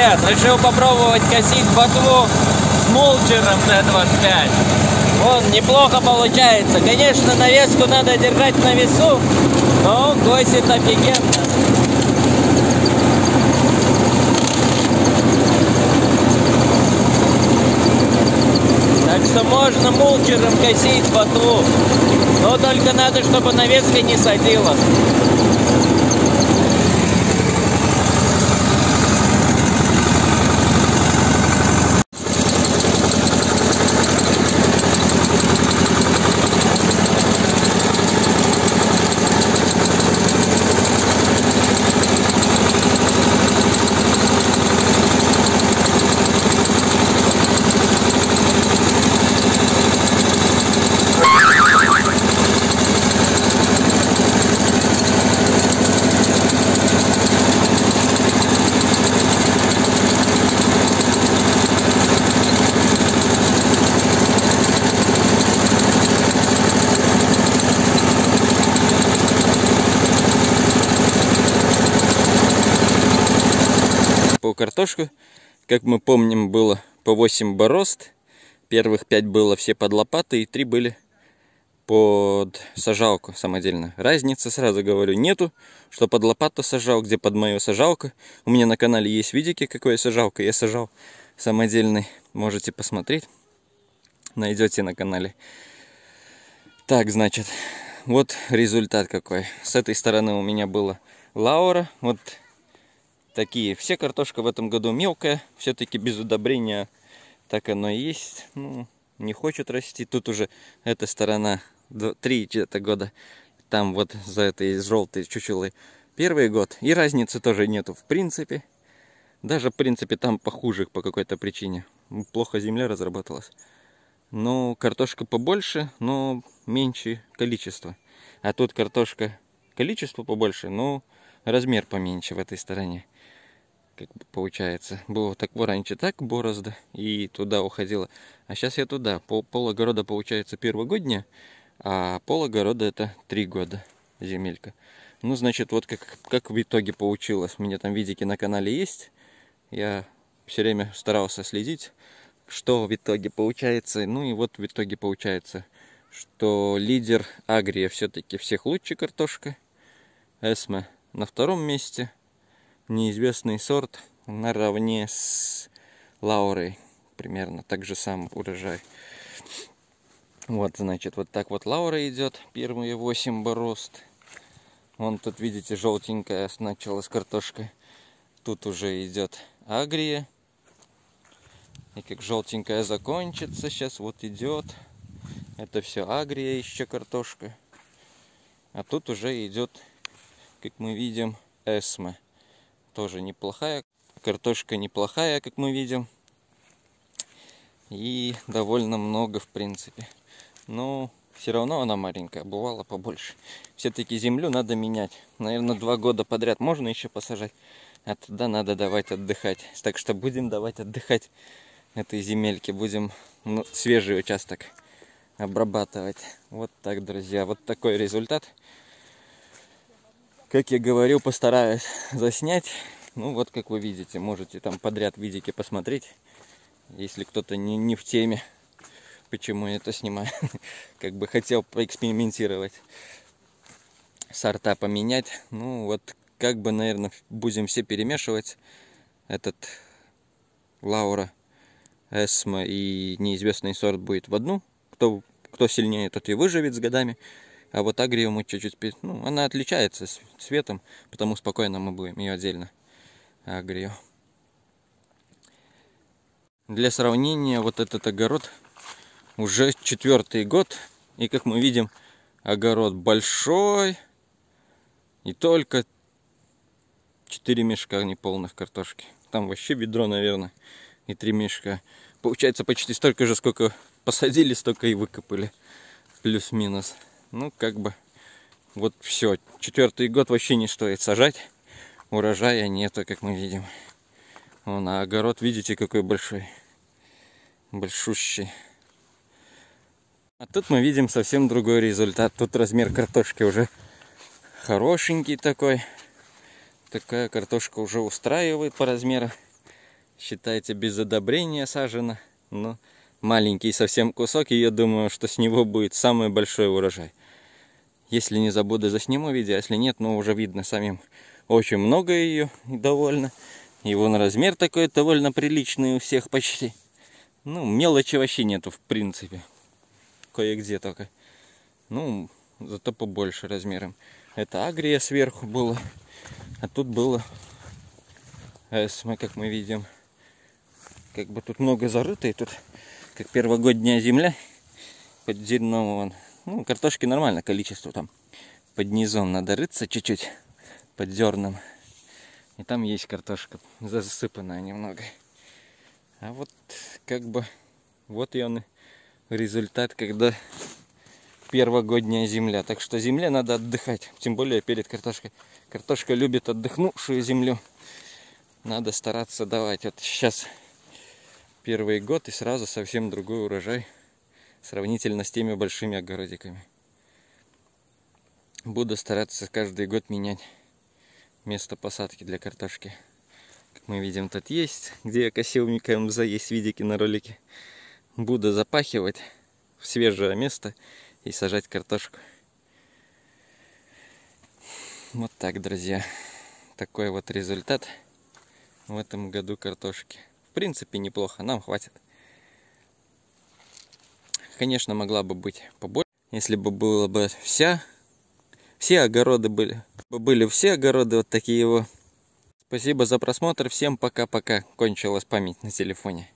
Привет! Решил попробовать косить ботву с мульчером Т-25. Он неплохо получается. Конечно, навеску надо держать на весу, но он косит офигенно. Так что можно мульчером косить ботву, но только надо, чтобы навеска не садила. Картошку, как мы помним, было по 8 борозд. Первых 5 было все под лопаты и 3 были под сажалку самодельно. Разницы, сразу говорю, нету, что под лопату сажал, где под мою сажалку. У меня на канале есть видики, какой сажалка я сажал самодельный. Можете посмотреть, найдете на канале. Так, значит, вот результат какой. С этой стороны у меня была Лаура. Вот такие. Все картошка в этом году мелкая, все-таки без удобрения, так оно и есть. Ну, не хочет расти. Тут уже эта сторона 3 где-то года. Там вот за этой желтой чучелой первый год. И разницы тоже нету в принципе. Даже в принципе там похуже по какой-то причине. Плохо земля разрабатывалась. Но картошка побольше, но меньше количество. А тут картошка количество побольше, но размер поменьше в этой стороне. Как бы получается, было так раньше, так борозда и туда уходила, а сейчас я туда. Пол огорода получается первогодняя, а пол огорода это 3 года земелька. Ну, значит, вот как в итоге получилось. У меня там видики на канале есть, я все время старался следить, что в итоге получается. Ну и вот в итоге получается, что лидер Агрия все-таки всех лучше картошка, Эсма на втором месте, неизвестный сорт наравне с Лаурой, примерно так же сам урожай. Вот, значит, вот так вот Лаура идет, первые 8 борозд. Вон тут, видите, желтенькая начала с картошкой. Тут уже идет Агрия. И как желтенькая закончится, сейчас вот идет. Это все Агрия, еще картошка. А тут уже идет, как мы видим, Эсма. Тоже неплохая. Картошка неплохая, как мы видим. И довольно много, в принципе. Но все равно она маленькая. Бывало побольше. Все-таки землю надо менять. Наверное, 2 года подряд можно еще посажать. А туда надо давать отдыхать. Так что будем давать отдыхать этой земельке. Будем свежий участок обрабатывать. Вот так, друзья. Вот такой результат. Как я говорил, постараюсь заснять. Ну вот, как вы видите, можете там подряд видики посмотреть, если кто-то не в теме, почему я это снимаю. Как бы хотел поэкспериментировать, сорта поменять. Ну вот, как бы, наверное, будем все перемешивать. Этот Лаура, Эсма и неизвестный сорт будет в одну. Кто сильнее, тот и выживет с годами. А вот Агрию мы чуть-чуть, ну, она отличается цветом, потому спокойно мы будем ее отдельно, Агрию. Для сравнения, вот этот огород уже 4-й год. И как мы видим, огород большой. И только 4 мешка неполных картошки. Там вообще ведро, наверное, и 3 мешка. Получается почти столько же, сколько посадили, столько и выкопали. Плюс-минус. Ну, как бы, вот все. 4-й год вообще не стоит сажать. Урожая нету, как мы видим. Вон, а огород, видите, какой большой. Большущий. А тут мы видим совсем другой результат. Тут размер картошки уже хорошенький такой. Такая картошка уже устраивает по размеру. считается, без удобрения сажена. Но маленький совсем кусок, и я думаю, что с него будет самый большой урожай. Если не забуду, засниму видео, если нет, ну уже видно самим. Очень много ее, довольно. И вон размер такой довольно приличный у всех почти. Ну, мелочи вообще нету, в принципе. Кое-где только. Ну, зато побольше размером. Это Агрия сверху было. А тут было Эсма, как мы видим. Как бы тут много зарыто, и тут как первогодняя земля. Под зерном вон. Ну, картошки нормально, количество там. Под низом надо рыться чуть-чуть. Под зерном. И там есть картошка, засыпанная немного. А вот как бы вот и он результат, когда первогодняя земля. Так что земле надо отдыхать, тем более перед картошкой. Картошка любит отдыхнувшую землю. Надо стараться давать. Вот сейчас первый год, и сразу совсем другой урожай сравнительно с теми большими огородиками. Буду стараться каждый год менять место посадки для картошки. Как мы видим, тут есть, где я косил МКМЗ, есть видики на ролике. Буду запахивать в свежее место и сажать картошку. Вот так, друзья. Такой вот результат в этом году картошки. В принципе, неплохо, нам хватит. Конечно, могла бы быть побольше, если бы было бы вся... Все огороды были все огороды вот такие его. Спасибо за просмотр, всем пока-пока. Кончилась память на телефоне.